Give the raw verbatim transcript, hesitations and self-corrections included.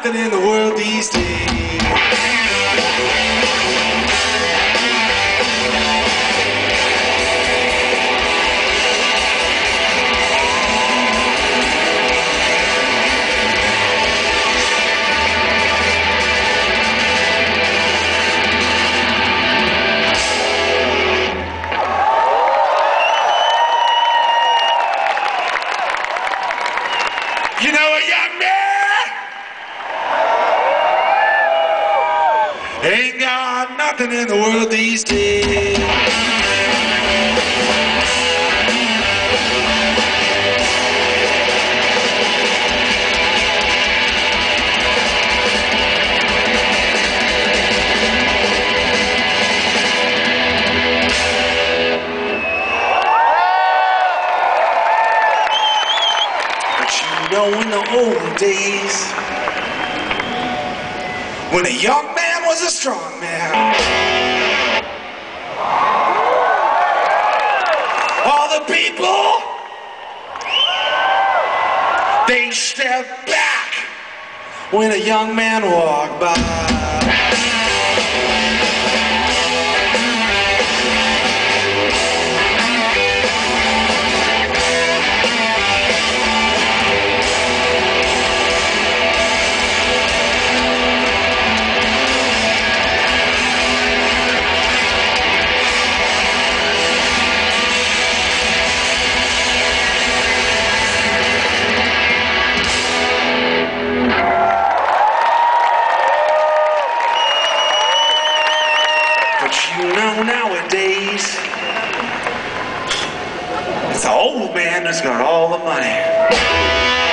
happening in the world these days. You know a young man ain't got nothing in the world these days. You know, in the old days, when a young man was a strong man, all the people, they stepped back when a young man walked by. Nowadays, it's the old man that's got all the money.